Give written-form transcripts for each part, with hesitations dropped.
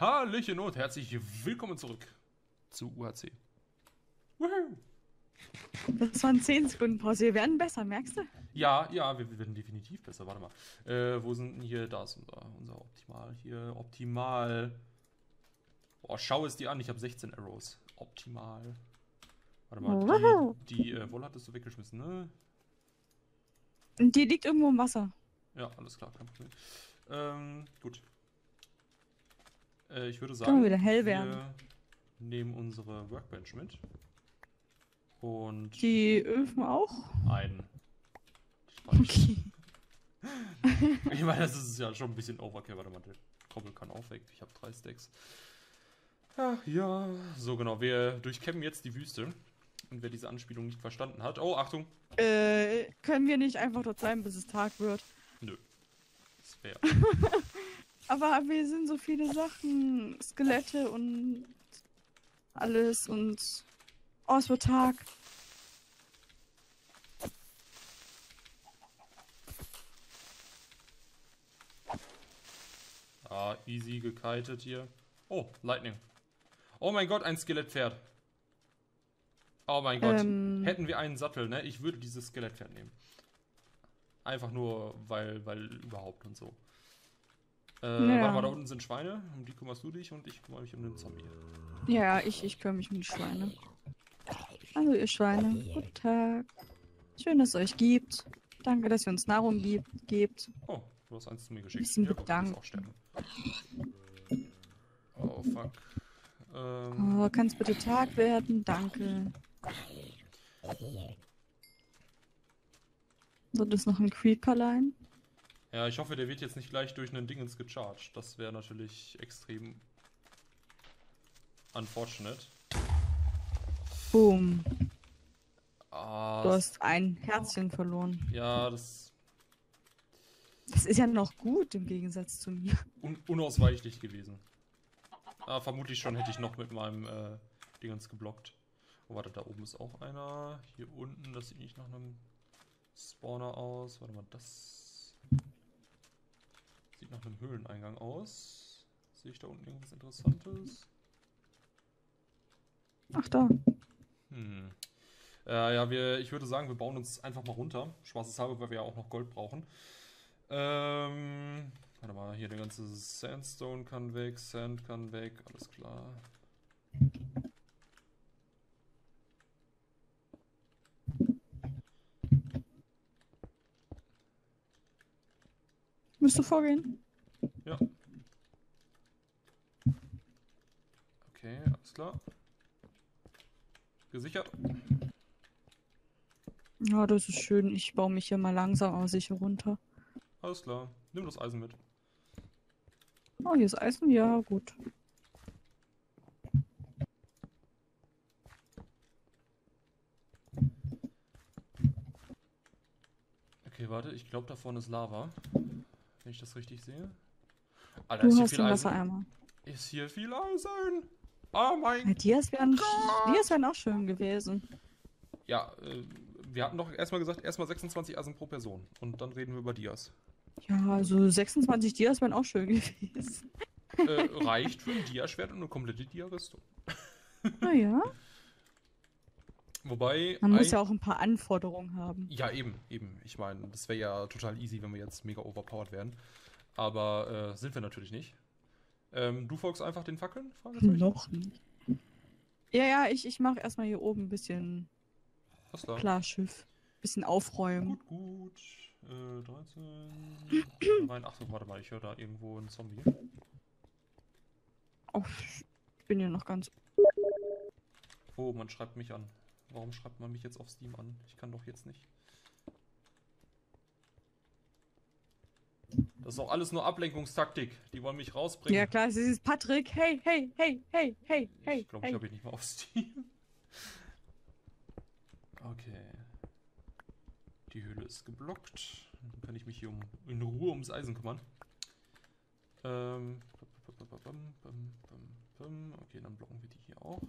Hallöchen und herzlich willkommen zurück zu UHC. Woohoo! Das waren 10 Sekunden Pause. Wir werden besser, merkst du? Ja, ja, wir werden definitiv besser. Warte mal. Wo sind denn hier? Da ist unser Optimal. Hier, Optimal. Boah, schau es dir an. Ich habe 16 Arrows. Optimal. Warte mal. Die Wolle hattest du weggeschmissen, ne? Die liegt irgendwo im Wasser. Ja, alles klar. Kein Problem. Gut. Ich würde sagen, wir nehmen unsere Workbench mit. Und die Öfen auch? Nein. Okay. Ich meine, das ist ja schon ein bisschen Overkill. Warte mal, der Koppel kann auch weg. Ich habe 3 Stacks. Ach ja. So, genau. Wir durchkämmen jetzt die Wüste. Und wer diese Anspielung nicht verstanden hat... Oh, Achtung! Können wir nicht einfach dort sein, bis es Tag wird? Nö. Das wäre... Aber wir sind so viele Sachen. Skelette und... alles und... Oh, es wird Tag. Ah, easy gekitet hier. Oh, Lightning. Oh mein Gott, ein Skelettpferd. Oh mein Gott. Hätten wir einen Sattel, ne? Ich würde dieses Skelettpferd nehmen. Einfach nur, weil überhaupt und so. Ja. Warte mal, da unten sind Schweine. Um die kümmerst du dich und ich kümmere mich um den Zombie. Ja, ich kümmere mich um die Schweine. Hallo ihr Schweine, guten Tag. Schön, dass es euch gibt. Danke, dass ihr uns Nahrung gebt. Oh, du hast eins zu mir geschickt. Ein bisschen bedankt. Oh, fuck. Oh, kann's bitte Tag werden? Danke. Sollte es noch ein Creeperlein? Ja, ich hoffe, der wird jetzt nicht gleich durch einen Dingens gecharged. Das wäre natürlich extrem unfortunate. Boom. Ah, du hast ein Herzchen verloren. Ja, das... Das ist ja noch gut, im Gegensatz zu mir. Unausweichlich gewesen. Ah, vermutlich schon hätte ich noch mit meinem Dingens geblockt. Oh, warte, da oben ist auch einer. Hier unten, das sieht nicht nach einem Spawner aus. Warte mal, das... Sieht nach einem Höhleneingang aus. Sehe ich da unten irgendwas Interessantes? Ach, da. Hm. Ja, ich würde sagen, wir bauen uns einfach mal runter. Spaßes halber, weil wir ja auch noch Gold brauchen. Warte mal, hier der ganze Sandstone kann weg, Sand kann weg, alles klar. Müsst du vorgehen? Ja. Okay, alles klar. Gesichert. Ja, das ist schön. Ich baue mich hier mal langsam aber sicher runter. Alles klar. Nimm das Eisen mit. Oh, hier ist Eisen? Ja, gut. Okay, warte. Ich glaube, da vorne ist Lava. Wenn ich das richtig sehe. Alter, du ist hier viel Eisen. Wassereimer. Ist hier viel Eisen? Oh mein Gott! Dias wären auch schön gewesen. Ja, wir hatten doch erstmal gesagt, erstmal 26 Eisen pro Person. Und dann reden wir über Dias. Ja, also 26 Dias wären auch schön gewesen. Reicht für ein Diaschwert und eine komplette Dia-Rüstung. Naja. Wobei... Man muss ja auch ein paar Anforderungen haben. Ja, eben. Ich meine, das wäre ja total easy, wenn wir jetzt mega overpowered wären. Aber sind wir natürlich nicht. Du folgst einfach den Fackeln? Noch nicht. Ja, ich mache erstmal hier oben ein bisschen Klarschiff. Bisschen aufräumen. Gut. 13. Rein. Achtung, warte mal, ich höre da irgendwo einen Zombie. Oh, ich bin hier noch ganz... Oh, man schreibt mich an. Warum schreibt man mich jetzt auf Steam an? Ich kann doch jetzt nicht. Das ist auch alles nur Ablenkungstaktik. Die wollen mich rausbringen. Ja klar, es ist Patrick. Hey. Ich glaube, ich habe ihn nicht mal auf Steam. Okay. Die Höhle ist geblockt. Dann kann ich mich hier in Ruhe ums Eisen kümmern. Okay, dann blocken wir die hier auch.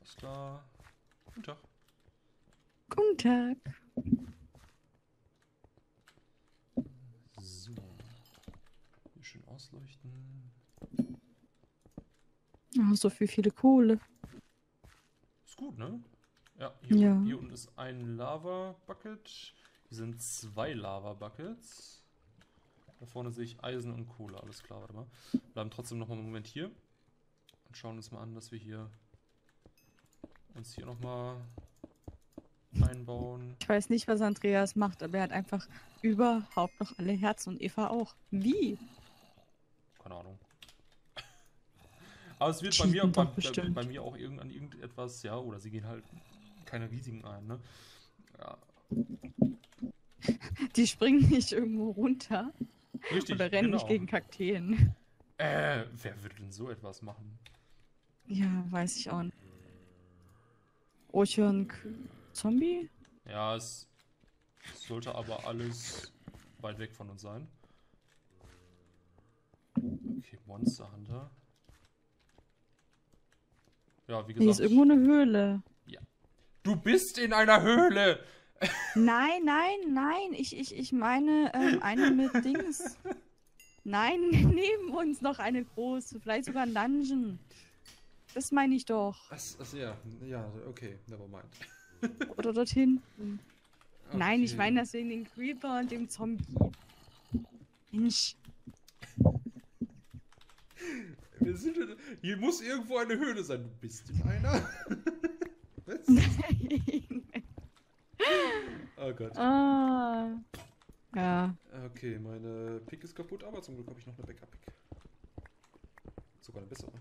Alles klar. Guten Tag. Guten Tag. ausleuchten. Oh, so viele Kohle. Ist gut, ne? Ja, hier unten ist ein Lava-Bucket. Hier sind 2 Lava-Buckets. Da vorne sehe ich Eisen und Kohle. Alles klar, warte mal. Bleiben trotzdem nochmal einen Moment hier. Und schauen uns mal an, dass wir hier uns hier nochmal einbauen. Ich weiß nicht, was Andreas macht, aber er hat einfach überhaupt noch alle Herzen und Eva auch. Wie? Keine Ahnung. Aber es wird bei mir auch an irgendetwas, ja, oder sie gehen halt keine Risiken ein, ne? Ja. Die springen nicht irgendwo runter. Richtig, oder rennen nicht gegen Kakteen. Wer würde denn so etwas machen? Ja, weiß ich auch nicht. Oh, ich höre einen Zombie? Ja, es sollte aber alles weit weg von uns sein. Okay, Monster Hunter. Ja, wie gesagt. Hier ist irgendwo eine Höhle. Ja. Du bist in einer Höhle! Nein, nein, nein. Ich meine eine mit Dings. Nein, neben uns noch eine große. Vielleicht sogar ein Dungeon. Das meine ich doch. Ach ja, ja, okay. Nevermind. Oder dort hinten. Okay. Nein, ich meine das wegen den Creeper und dem Zombie. Mensch. Wir sind in, hier muss irgendwo eine Höhle sein. Du bist in einer. Was? Nein. Oh Gott. Ah. Ja. Okay, meine Pick ist kaputt, aber zum Glück habe ich noch eine Backup-Pick. Sogar eine bessere.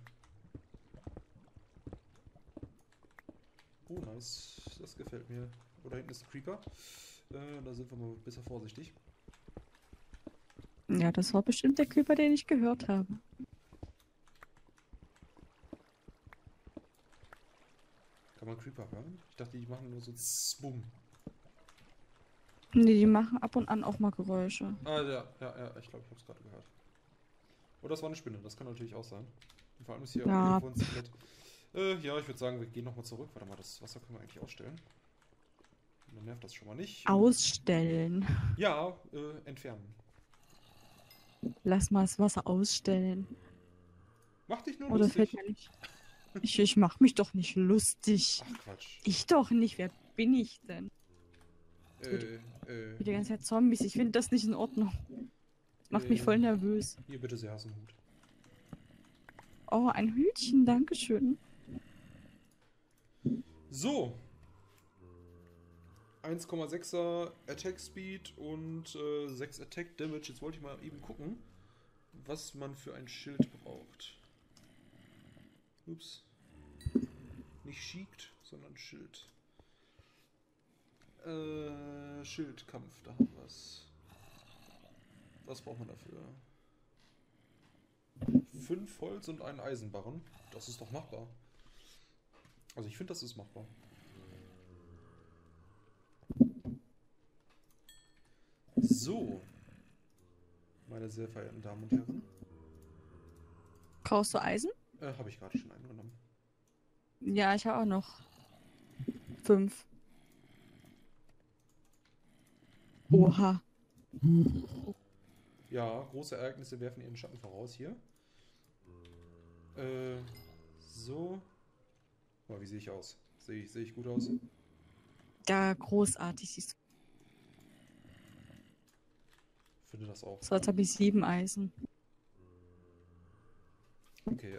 Oh, nice. Das gefällt mir. Oh, da hinten ist ein Creeper. Da sind wir mal besser vorsichtig. Ja, das war bestimmt der Creeper, den ich gehört habe. Kann man Creeper hören? Ich dachte, die machen nur so Zbumm. Nee, die machen ab und an auch mal Geräusche. Ah, ja, ich glaube, ich habe es gerade gehört. Oh, das war eine Spinne, das kann natürlich auch sein. Und vor allem ist hier auch irgendwo ein Skelett. Ja, ich würde sagen, wir gehen nochmal zurück. Warte mal, das Wasser können wir eigentlich ausstellen. Dann nervt das schon mal nicht. Ausstellen? Ja, entfernen. Lass mal das Wasser ausstellen. Mach dich nur lustig. Oder fällt mir nicht... Ich mach mich doch nicht lustig. Ach, Quatsch. Ich doch nicht, wer bin ich denn? Wie die ganze Zeit Zombies, ich finde das nicht in Ordnung. Das macht mich voll nervös. Hier, bitte, Sie hassen Hut. Oh, ein Hütchen, dankeschön. So. 1,6er Attack Speed und 6 Attack Damage. Jetzt wollte ich mal eben gucken, was man für ein Schild braucht. Ups. Nicht Schild, sondern Schild. Schildkampf, da haben wir es. Was braucht man dafür? 5 Holz und einen Eisenbarren. Das ist doch machbar. Also ich finde, das ist machbar. So. Meine sehr verehrten Damen und Herren. Brauchst du Eisen? Habe ich gerade schon eingenommen. Ja, ich habe auch noch 5. Oha. Ja, große Ereignisse werfen ihren Schatten voraus hier. So. Oh, wie sehe ich aus? Sehe ich gut aus? Ja, großartig siehst du. Ich finde das auch. So, jetzt habe ich 7 Eisen. Okay,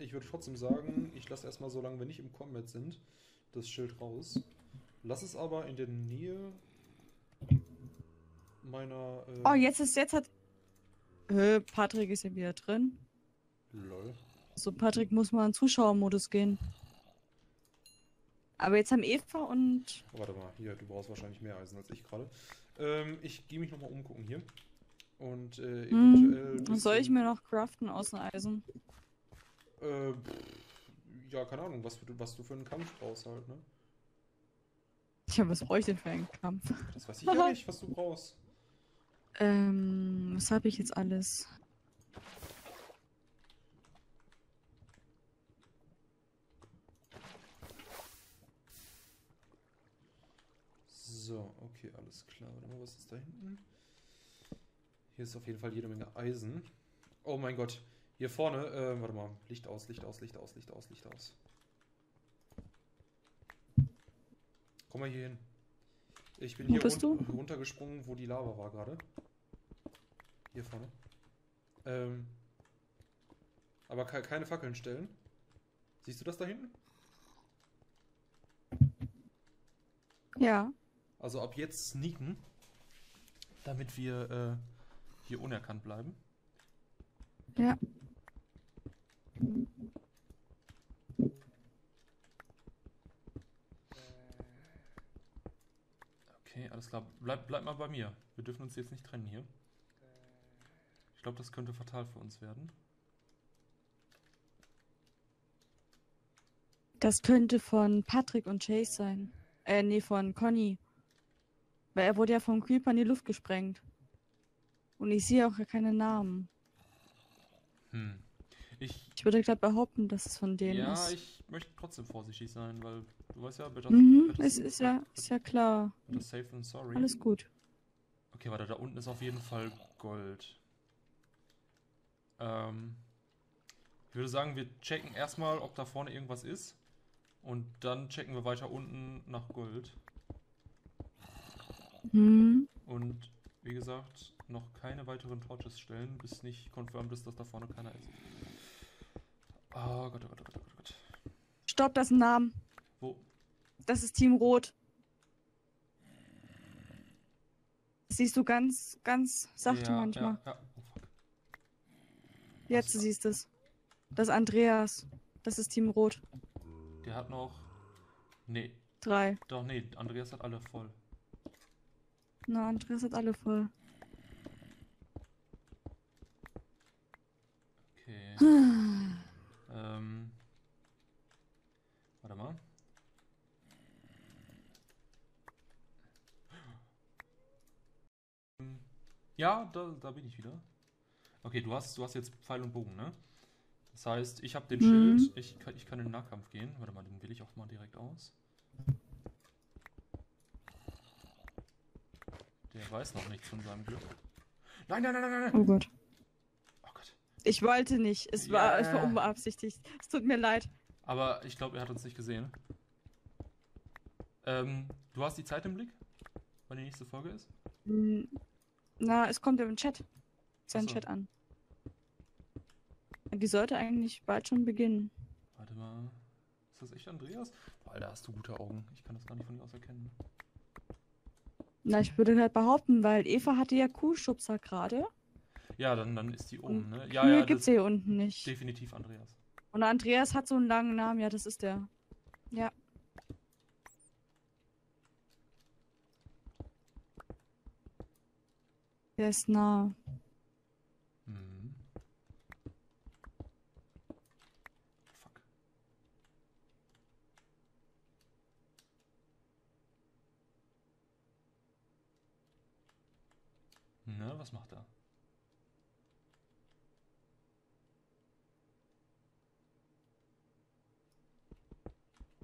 ich würde trotzdem sagen, ich lasse erstmal, solange wir nicht im Combat sind, das Schild raus. Lass es aber in der Nähe meiner... oh, jetzt hat... Patrick ist ja wieder drin. Lol. So, Patrick muss mal in Zuschauermodus gehen. Aber jetzt haben Eva und... Oh, warte mal, hier, du brauchst wahrscheinlich mehr Eisen als ich gerade. Ich gehe mich nochmal umgucken hier. Und eventuell... Soll ich mir noch craften aus dem Eisen? Ja, keine Ahnung, was du für einen Kampf brauchst halt, ne? Tja, was brauche ich denn für einen Kampf? Das weiß ich ja nicht, was du brauchst. Was habe ich jetzt alles? So, okay, alles klar. Warte mal, was ist da hinten? Hier ist auf jeden Fall jede Menge Eisen. Oh mein Gott. Hier vorne, warte mal. Licht aus, Licht aus, Licht aus, Licht aus, Licht aus. Komm mal hier hin. Ich bin hier runtergesprungen, wo die Lava war gerade. Hier vorne. Aber keine Fackeln stellen. Siehst du das da hinten? Ja. Also ab jetzt sneaken, damit wir hier unerkannt bleiben. Ja. Okay, alles klar. Bleib mal bei mir. Wir dürfen uns jetzt nicht trennen hier. Ich glaube, das könnte fatal für uns werden. Das könnte von Patrick und Chase sein. Nee, von Conny. Weil er wurde ja vom Creeper in die Luft gesprengt. Und ich sehe auch ja keine Namen. Hm. Ich würde gerade behaupten, dass es von denen ist. Ja, ich möchte trotzdem vorsichtig sein, weil du weißt ja, better, ist ja klar. Better safe than sorry. Alles gut. Okay, warte, da unten ist auf jeden Fall Gold. Ich würde sagen, wir checken erstmal, ob da vorne irgendwas ist. Und dann checken wir weiter unten nach Gold. Mhm. Und wie gesagt, noch keine weiteren Torches stellen, bis nicht confirmed ist, dass da vorne keiner ist. Oh Gott, oh Gott, oh Gott, oh Gott. Stopp, das ist ein Name. Wo? Das ist Team Rot. Das siehst du ganz sachte ja, manchmal. Ja, ja. Oh, fuck. Jetzt du siehst es. Das ist Andreas. Das ist Team Rot. Der hat noch... Nee. 3. Doch, nee, Andreas hat alle voll. Na, Andreas hat alle voll. Okay. Warte mal. Ja, da bin ich wieder. Okay, du hast jetzt Pfeil und Bogen, ne? Das heißt, ich habe den Schild, ich kann in den Nahkampf gehen. Warte mal, den wähle ich auch mal direkt aus. Der weiß noch nichts von seinem Glück. Nein, nein, nein, nein, nein! Oh Gott. Oh Gott. Ich wollte nicht. Es war unbeabsichtigt. Es tut mir leid. Aber ich glaube, er hat uns nicht gesehen. Du hast die Zeit im Blick? Wann die nächste Folge ist? Na, es kommt ja im Chat. Sein Chat an. Die sollte eigentlich bald schon beginnen. Warte mal. Ist das echt Andreas? Boah, Alter, hast du gute Augen. Ich kann das gar nicht von dir aus erkennen. Na, ich würde halt behaupten, weil Eva hatte ja Kuhschubser gerade. Ja, dann ist die oben, ne? Ja, ja, gibt's hier unten nicht. Definitiv Andreas. Und Andreas hat so einen langen Namen, ja, das ist der. Ja. Der ist nah. Mhm. Fuck. Na, was macht er?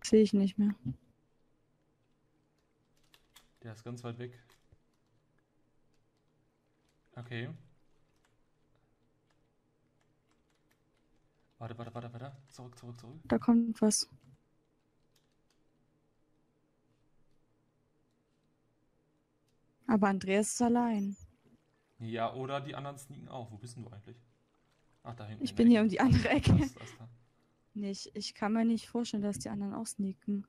Sehe ich nicht mehr. Der ist ganz weit weg. Okay. Warte, warte, warte, warte. Zurück, zurück, zurück. Da kommt was. Aber Andreas ist allein. Ja, oder die anderen sneaken auch. Wo bist denn du eigentlich? Ach, da hinten. Ich bin hier um die andere Ecke. Das nicht. Ich kann mir nicht vorstellen, dass die anderen auch sneaken.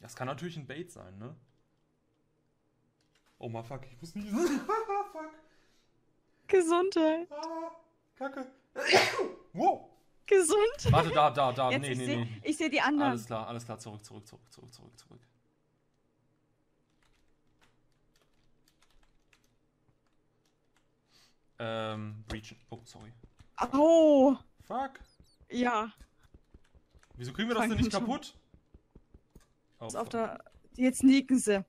Das kann natürlich ein Bait sein, ne? Oh mein fuck, ich muss nicht. Fuck. Gesundheit. Ah, Kacke. Wow. Gesundheit. Warte, da. Jetzt nee. Ich sehe die anderen. Alles klar, zurück. Breach. Oh, sorry. Oh. Fuck. Ja. Wieso kriegen wir das denn nicht kaputt? Oh, ist auf der... Jetzt sneaken sie.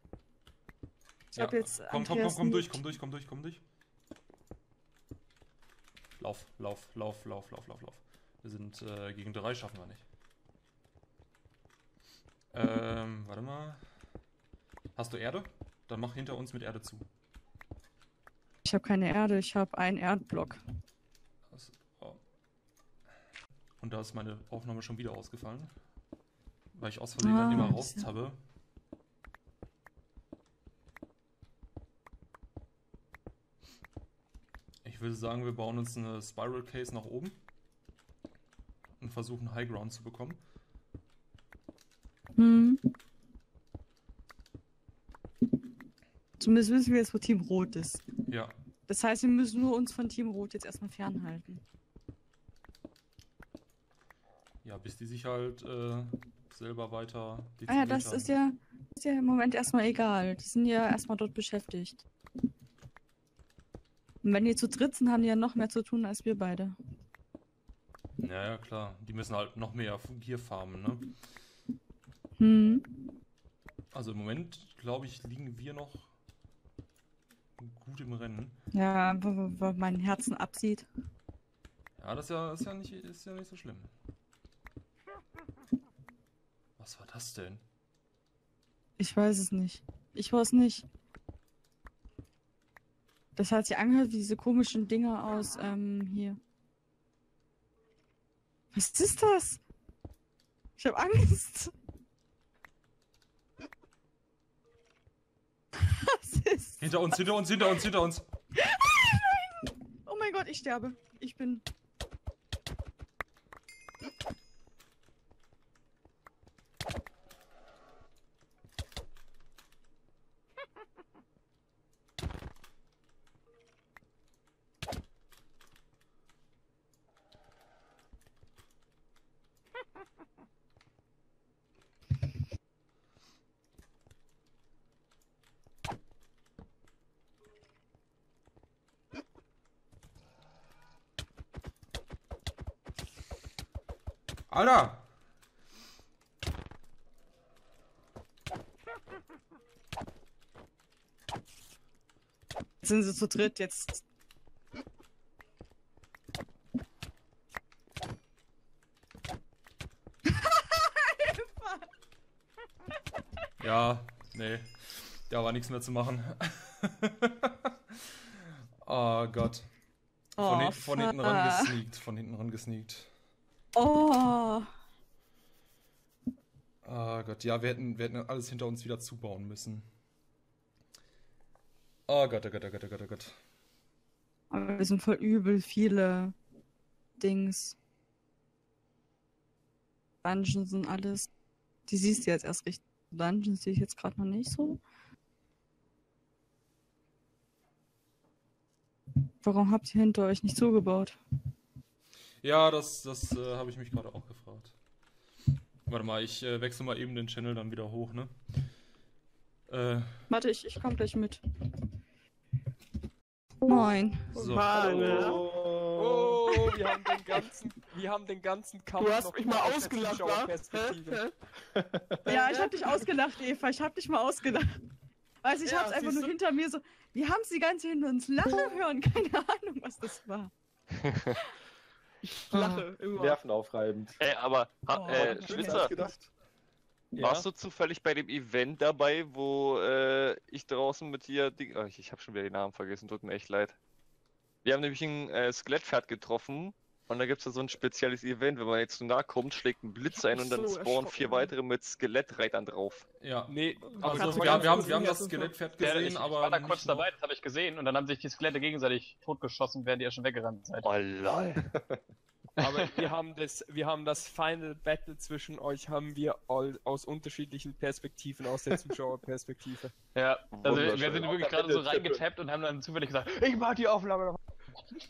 Ich hab jetzt komm durch. Lauf. Wir sind gegen 3 schaffen wir nicht. Warte mal. Hast du Erde? Dann mach hinter uns mit Erde zu. Ich ich habe keine Erde, ich habe einen Erdblock. Und da ist meine Aufnahme schon wieder ausgefallen, weil ich aus Versehen dann immer raustappe. Ich würde sagen, wir bauen uns eine Spiral Case nach oben und versuchen High Ground zu bekommen. Hm. Zumindest wissen wir jetzt, wo Team Rot ist. Ja. Das heißt, wir müssen nur uns von Team Rot jetzt erstmal fernhalten. Ja, bis die sich halt selber weiter... Ah ja, das ist ja im Moment erstmal egal. Die sind ja erstmal dort beschäftigt. Und wenn die zu dritt sind, haben die ja noch mehr zu tun als wir beide. Naja, klar. Die müssen halt noch mehr Gier farmen, ne? Hm. Also im Moment, glaube ich, liegen wir noch gut im Rennen. Ja, weil mein Herzen absieht. Ja, das ist ja nicht so schlimm. Was war das denn? Ich weiß es nicht. Ich weiß nicht. Das hat sich angehört wie diese komischen Dinger aus, hier. Was ist das? Ich habe Angst. Was ist Hinter uns. Nein. Oh mein Gott, ich sterbe. Ich bin... Alter! Jetzt sind sie zu dritt, jetzt... Ja, nee. Da war nichts mehr zu machen. Oh Gott. Von hinten ran gesneakt. Oh. Oh Gott, ja, wir hätten alles hinter uns wieder zubauen müssen. Oh Gott. Aber wir sind voll übel viele Dings. Dungeons und alles. Die siehst du jetzt erst richtig. Dungeons sehe ich jetzt gerade noch nicht so. Warum habt ihr hinter euch nicht zugebaut? Ja, das habe ich mich gerade auch gefragt. Warte mal, ich wechsle mal eben den Channel dann wieder hoch, ne? Warte, ich komme gleich mit. Moin. So. Hallo. Oh, wir haben den ganzen Kampf. Du hast noch mich mal ausgelacht, ne? Ja, ich habe dich ausgelacht, Eva. Ich habe dich mal ausgelacht. Weißt du, ich habe es einfach nur hinter mir so... Wir haben es die ganze Zeit hinter uns lachen hören. Keine Ahnung, was das war. Ich lache immer. Nervenaufreibend. Ey, aber, Schlitzer, warst du zufällig bei dem Event dabei, wo ich draußen mit dir... Oh, ich habe schon wieder den Namen vergessen, tut mir echt leid. Wir haben nämlich ein Skelettpferd getroffen und da gibt es ja so ein spezielles Event, wenn man jetzt zu nahe kommt, schlägt ein Blitz ein und dann spawnen 4 weitere mit Skelettreitern drauf. Ja, nee, also, wir haben das Skelettpferd gesehen, aber... Ich war da kurz dabei, das habe ich gesehen und dann haben sich die Skelette gegenseitig totgeschossen, während ihr schon weggerannt seid. Oh lol. Aber wir haben das Final Battle zwischen euch, haben wir aus unterschiedlichen Perspektiven, aus der Zuschauerperspektive. Ja, also wir sind wirklich gerade so reingetappt und haben dann zufällig gesagt, ich mach die Aufnahme noch.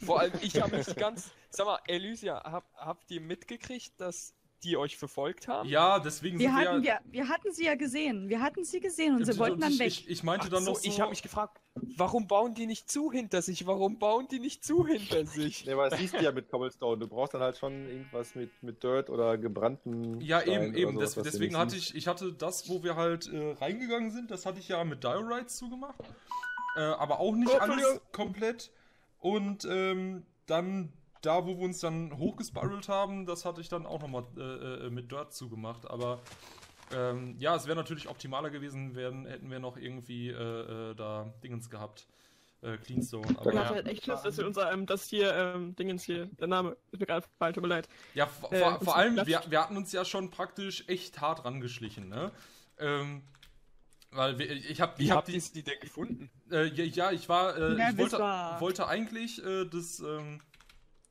Vor allem, ich habe nicht ganz... Sag mal, Elysia, habt ihr mitgekriegt, dass die euch verfolgt haben? Ja, deswegen sind wir hatten sie ja gesehen. Wir hatten sie gesehen und sie wollten dann weg. Ich meinte dann noch so... Ich habe mich gefragt, warum bauen die nicht zu hinter sich? Ne, weil das siehst du ja mit Cobblestone. Du brauchst dann halt schon irgendwas mit Dirt oder gebrannten... Ja, eben. Sowas, deswegen hatte ich das, wo wir halt reingegangen sind, das hatte ich ja mit Diorites zugemacht. Aber auch nicht alles komplett... Und dann, da wo wir uns dann hochgespiralt haben, das hatte ich dann auch nochmal mit Dirt zugemacht. Aber ja, es wäre natürlich optimaler gewesen, hätten wir noch irgendwie da Dingens gehabt. Cleanstone. Aber ja. Halt echt Schiss, dass wir unser, das hier, Dingens hier, der Name, ist mir gerade gefallen, tut mir leid. Ja, vor allem, wir hatten uns ja schon praktisch echt hart rangeschlichen, ne? Weil ich hab die denn gefunden? Ich wollte eigentlich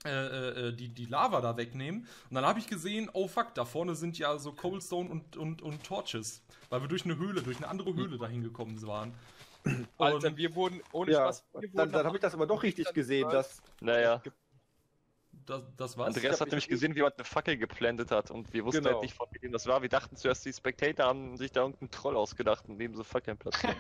die Lava da wegnehmen und dann habe ich gesehen, oh fuck, da vorne sind ja so Coalstone und Torches, weil wir durch eine Höhle, durch eine andere Höhle dahin gekommen waren. Alter, wir wurden ohne Spaß. Dann habe ich das aber doch richtig gesehen, dass. Naja. Das war's. Andreas hat nämlich gesehen, wie jemand eine Fackel geplantet hat und wir wussten halt nicht, von wem das war. Wir dachten zuerst, die Spectator haben sich da irgendeinen Troll ausgedacht und neben so Fackeln platziert.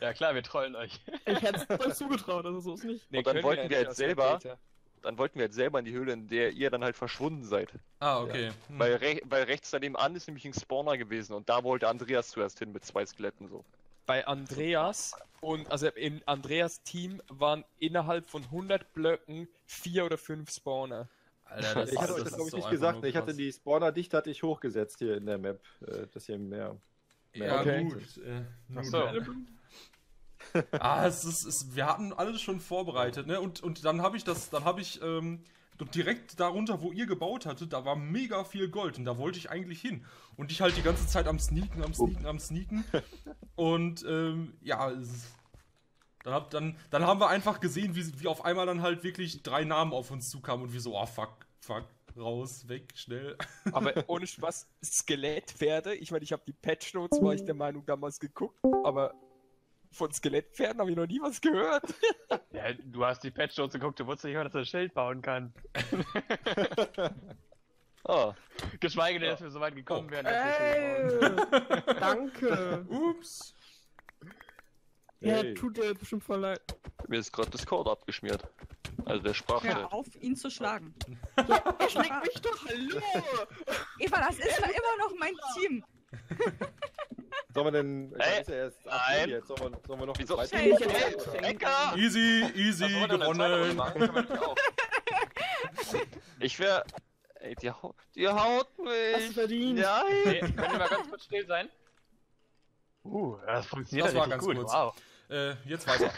Ja klar, wir trollen euch. Ich hätte es euch zugetraut, also so ist nicht. Und dann wollten wir halt selber in die Höhle, in der ihr dann halt verschwunden seid. Ah, okay. Ja. Hm. Weil rechts daneben an ist nämlich ein Spawner gewesen und da wollte Andreas zuerst hin mit zwei Skeletten so. Bei Andreas und also in Andreas Team waren innerhalb von 100 Blöcken 4 oder 5 Spawner. Alter, das ich hatte euch das glaube ich nicht gesagt, ich hatte die Spawnerdichte hatte ich hochgesetzt hier in der Map, das hier mehr ja, okay. Gut. Wir hatten alles schon vorbereitet, ne? Und dann habe ich direkt darunter, wo ihr gebaut hattet, da war mega viel Gold und da wollte ich eigentlich hin. Und ich halt die ganze Zeit am Sneaken. Und dann haben wir einfach gesehen, wie auf einmal dann halt wirklich 3 Namen auf uns zukamen und wir so, oh fuck, raus, weg, schnell. Aber ohne Spaß, Skelettpferde, ich meine, ich habe die Patchnotes, war ich der Meinung, damals geguckt, aber... Von Skelettpferden habe ich noch nie was gehört. Ja, du hast die Patchnotes geguckt, du wusstest nicht mal, dass er ein Schild bauen kann. Oh. Geschweige denn, dass wir so weit gekommen wären. Dass danke. Ups. Ja, tut dir bestimmt voll leid. Mir ist gerade Discord abgeschmiert. Also der Sprache. Hör auf, ihn zu schlagen. Ja, er schlägt mich doch, hallo. Eva, das ist ja immer noch mein Team. Sollen wir denn... Ey, erst jetzt. Sollen wir noch... Wieso? Easy, gewonnen. Ich wär... Ey, die haut mich. Hast du verdient? Ja, ey. Können wir mal ganz kurz still sein? Das funktioniert das war ganz gut. Wow. Jetzt weiter.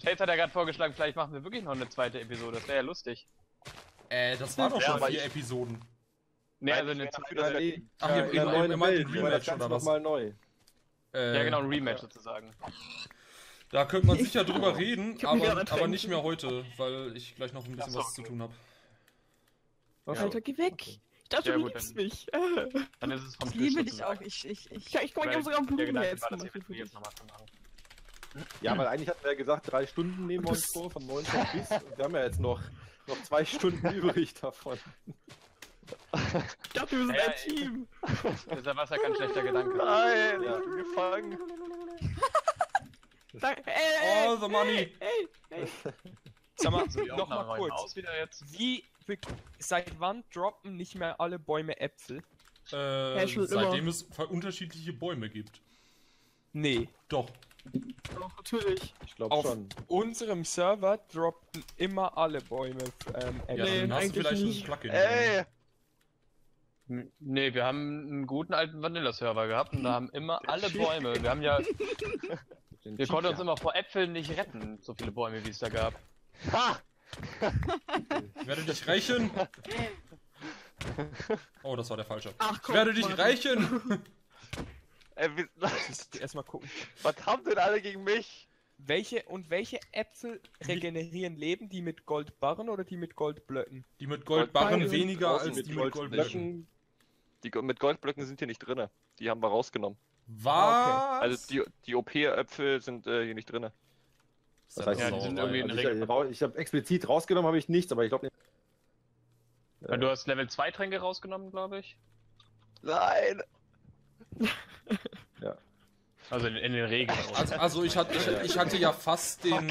Chase hat ja gerade vorgeschlagen, vielleicht machen wir wirklich noch eine zweite Episode. Das wäre ja lustig. Das waren doch schon 4 Episoden. Nee, also eine zweite. Ach, ihr meint ein Rematch oder was? Mal neu. Ja, genau, ein Rematch sozusagen. Da könnte man sicher drüber reden, aber nicht mehr heute, weil ich gleich noch ein bisschen was zu tun habe. Alter, geh weg! Ich dachte, du liebst mich. Dann ist es vom Tisch. Ich liebe dich auch. Ich komme ja sogar auf Blumen jetzt. Ja, weil eigentlich hatten wir ja gesagt, 3 Stunden nehmen wir uns vor, von 19 bis. Und wir haben ja jetzt noch 2 Stunden übrig davon. Ich dachte, wir sind ein Team! Deshalb war es ja kein schlechter Gedanke. Nein, ich bin gefangen. All the money! Sag mal, nochmal kurz. Seit wann droppen nicht mehr alle Bäume Äpfel? Seitdem es unterschiedliche Bäume gibt. Nee. Doch. Doch, natürlich. Ich glaube schon. Auf unserem Server droppen immer alle Bäume Äpfel. Ja, dann hast du vielleicht ein Plugin. Ey! Ne, wir haben einen guten alten Vanilla-Server gehabt und da haben immer alle Bäume. Wir haben ja. Wir konnten uns immer vor Äpfeln nicht retten, so viele Bäume wie es da gab. Ha! Ich werde dich rächen! Oh, das war der falsche. Ach, komm, ich werde dich rächen! Erstmal gucken. Was haben denn alle gegen mich? Welche Äpfel regenerieren Leben? Die mit Goldbarren oder die mit Goldblöcken? Die mit Goldbarren weniger als die mit Goldblöcken. Die mit Goldblöcken sind hier nicht drin. Die haben wir rausgenommen. Was? Also die OP-Äpfel sind hier nicht drin. Das heißt, ja, die sind irgendwie in Regel. Ich habe explizit rausgenommen, habe ich nichts, aber ich glaube nicht. Du hast Level 2 Tränke rausgenommen, glaube ich. Nein! Ja. Also in den Regeln. Also ich hatte ja fast den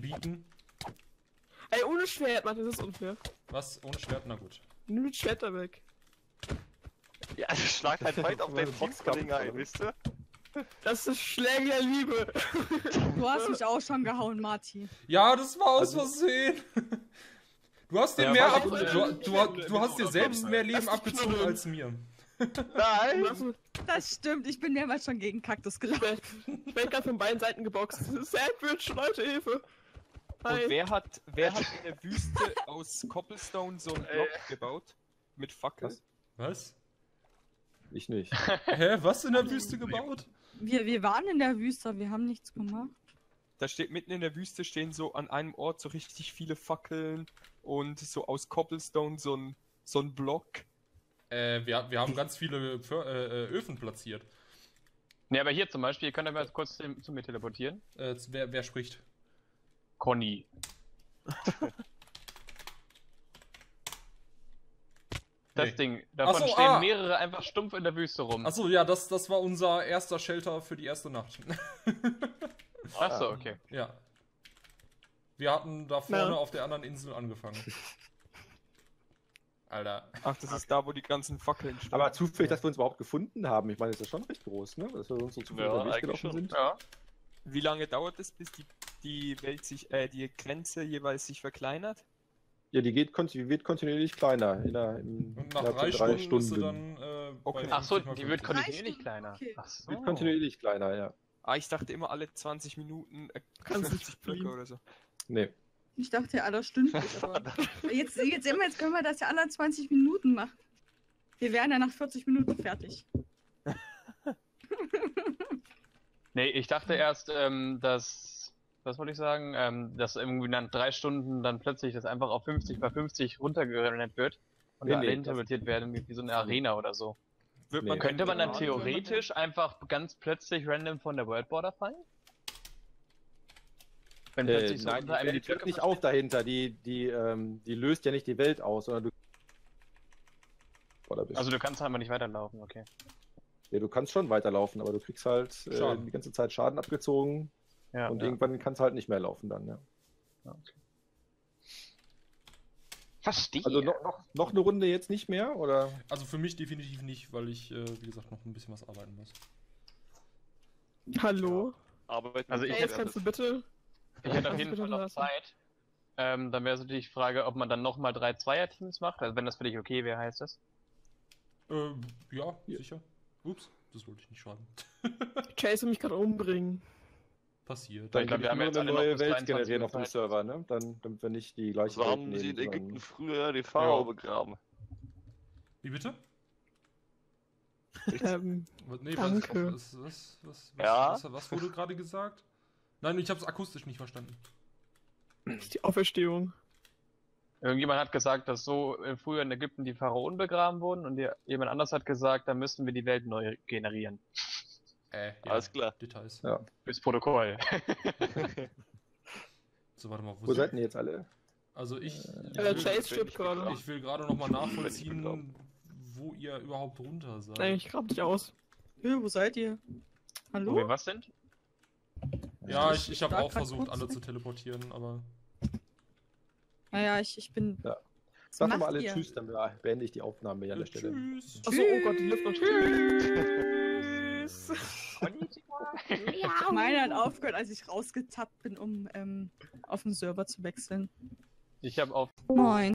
Bieten. Ey, ohne Schwert, Mann, das ist unfair. Was? Ohne Schwert? Na gut. Nimm mit Schwert da weg. Ja, also schlag halt weit auf den Boxkampf ein, wisst ihr? Das ist Schläge der Liebe. Du hast mich auch schon gehauen, Martin. Ja, das war aus Versehen. Du hast dir selbst mehr Leben abgezogen als mir. Nein! Das stimmt, ich bin mehrmals schon gegen Kaktus gelaufen. Ich werde gerade von beiden Seiten geboxt. Sandwich, Leute, Hilfe! Hi. Und wer hat in der Wüste aus Cobblestone so einen Block gebaut? Mit Fackel? Was? Ich nicht. Hä, was in der Wüste gebaut? Wir waren in der Wüste, wir haben nichts gemacht. Da steht mitten in der Wüste stehen so an einem Ort so richtig viele Fackeln und so aus Cobblestone so ein Block. Wir haben ganz viele Öfen platziert. Ne, aber hier zum Beispiel, könnt ihr mal kurz zu mir teleportieren? Wer spricht? Conny. Das nee. Ding, davon so, stehen mehrere einfach stumpf in der Wüste rum. Achso, ja, das war unser erster Shelter für die erste Nacht. Achso, okay. Ja. Wir hatten da vorne auf der anderen Insel angefangen. Alter. Ach, das ist da, wo die ganzen Fackeln stehen. Aber zufällig, dass wir uns überhaupt gefunden haben. Ich meine, das ist ja schon recht groß, ne? Dass wir uns so zufällig durchgelaufen sind. Ja. Wie lange dauert es, bis die Welt die Grenze jeweils sich verkleinert? Ja, die wird kontinuierlich kleiner. Und nach drei Stunden bist du dann... okay. Achso, die wird kontinuierlich kleiner. Okay. Achso. Wird kontinuierlich kleiner, ja. Ah, ich dachte immer alle 20 Minuten 20 Blöcke oder so. Nee. Ich dachte ja alle Stunden. Aber jetzt können wir das ja alle 20 Minuten machen. Wir wären ja nach 40 Minuten fertig. Nee, ich dachte erst, dass... Was wollte ich sagen? Dass irgendwie nach 3 Stunden dann plötzlich das einfach auf 50×50 runtergerendert wird und da interpretiert werden wie so eine Arena oder so. Könnte man dann theoretisch einfach ganz plötzlich random von der World Border fallen? Wenn plötzlich nein, so die Welt nicht auf dahinter, die löst ja nicht die Welt aus, sondern du... Also du kannst halt mal nicht weiterlaufen, okay. Ja, du kannst schon weiterlaufen, aber du kriegst halt die ganze Zeit Schaden abgezogen. Ja, und irgendwann kann es halt nicht mehr laufen dann, ja okay. Verstehe. Also noch eine Runde jetzt nicht mehr, oder? Also für mich definitiv nicht, weil ich, wie gesagt, noch ein bisschen was arbeiten muss. Hallo? Ja. Also ich hätte, kannst du bitte? Ich hätte auf jeden Fall noch Zeit. Dann wäre natürlich die Frage, ob man dann nochmal 3 Zweier-Teams macht. Also wenn das für dich okay wäre, heißt das? Ja, sicher. Ups, das wollte ich nicht schreiben. Chase will mich gerade umbringen. Passiert. Dann können wir eine neue Welt generieren auf dem Server, ne? Dann, damit wir nicht die gleiche Welt nehmen. Warum sie in Ägypten früher die Pharao begraben? Wie bitte? Nee, danke. Was wurde gerade gesagt? Nein, ich hab's akustisch nicht verstanden. Das ist die Auferstehung. Irgendjemand hat gesagt, dass so früher in Ägypten die Pharaonen begraben wurden und jemand anders hat gesagt, da müssten wir die Welt neu generieren. Ja, alles klar. Details. Ja. Fürs Protokoll. So, warte mal. Wo seid ihr jetzt alle? Also ich will gerade nochmal nachvollziehen, wo ihr überhaupt runter seid. Nein, ich grab dich aus. Ja, wo seid ihr? Hallo? Okay, was denn? Ja, ich habe auch versucht, alle zu teleportieren, aber... Naja, ich bin... Ja. Sag doch mal alle Tschüss, dann beende ich die Aufnahme hier an der Stelle. Tschüss. Achso, oh Gott, die Luft noch Meiner hat aufgehört, als ich rausgetappt bin, um auf den Server zu wechseln. Ich habe auf... Moin.